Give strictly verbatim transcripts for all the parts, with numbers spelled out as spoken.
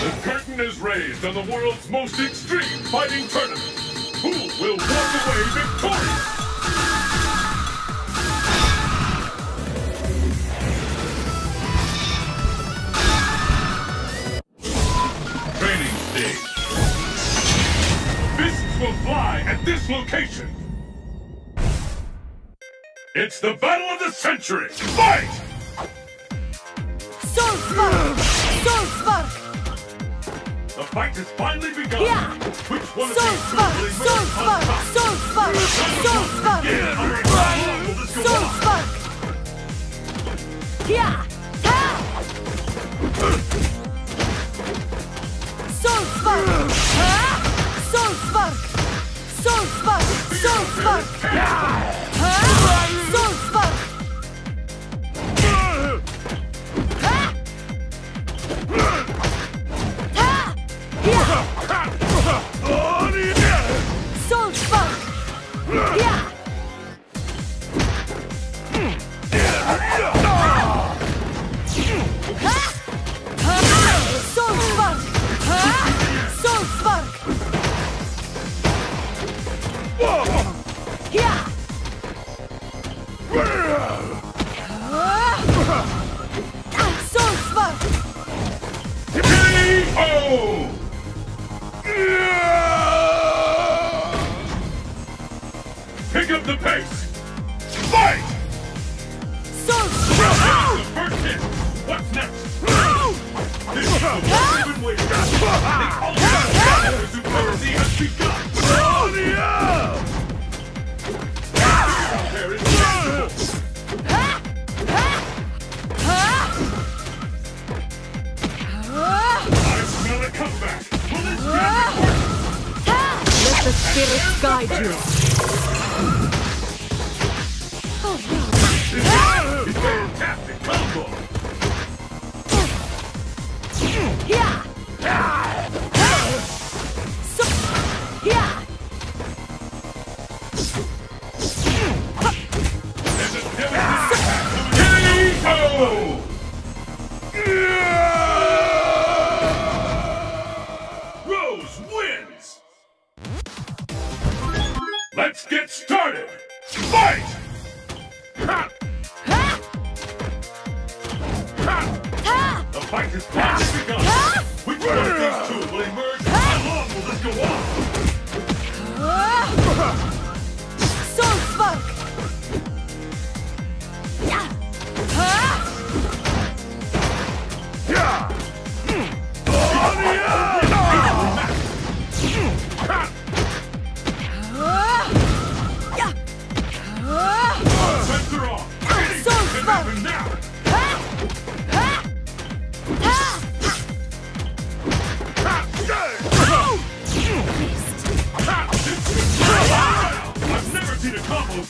The curtain is raised on the world's most extreme fighting tournament. Who will walk away victorious? Training stage. Fists will fly at this location. It's the battle of the century. Fight! Soul Spark! Soul Spark! The fight has finally begun. Yeah. Which one Soul of Spark! Soul Spark! Soul Spark! Soul Spark! Soul Spark! Yeah. Soul Spark! Soul Spark! Soul Spark! Soul Spark! Soul Spark! Soul Spark! Yeah! Soul Spark! Soul Spark! Yeah! Soul Spark! K O! Pick up the pace! Fight! Soul Spark! The first hit! What's next? This is the one we've been waiting for! The ultimate battle of supremacy has begun! I smell a comeback! Will this Let the spirits guide you! It's a fantastic combo! Yeah! So yeah! There's a delicate attack coming! K O! Rose wins! Let's get started! Fight! Ha! Ha! Ha! The fight is past begun! Ha! Which one of these two will emerge? How long will this go on? Uh, Soul Spark! Yeah! Ha! Yeah!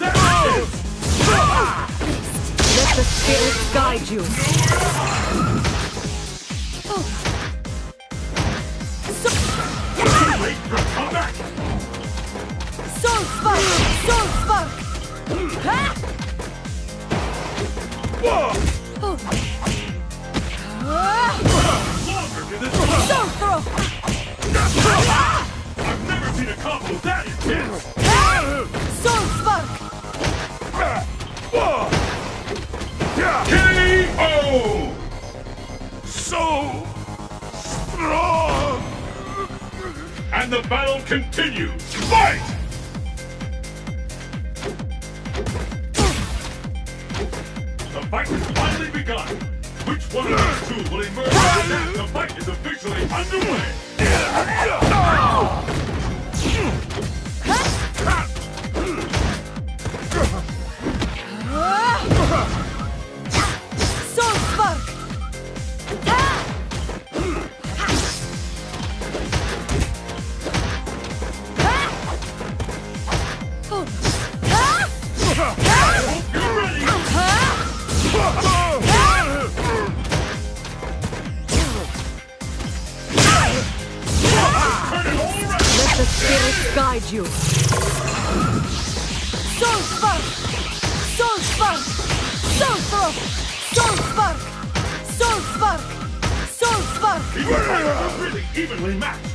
Let the spirits guide you. Oh. So Soul Spark! Soul Spark! Ha! Oh. Soul Throw! I've never seen a combo that intense! Soul Spark! K O! So strong! And the battle continues! Fight! The fight has finally begun! Which one of these two will emerge? The fight is officially underway! The spirits guide you. Soul Spark! Soul Spark! Soul Throw! Soul Spark! Soul Spark! Soul Spark! We're really evenly matched.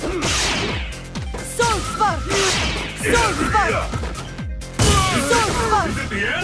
Soul Spark! Soul Spark! Soul Spark! Is it the end?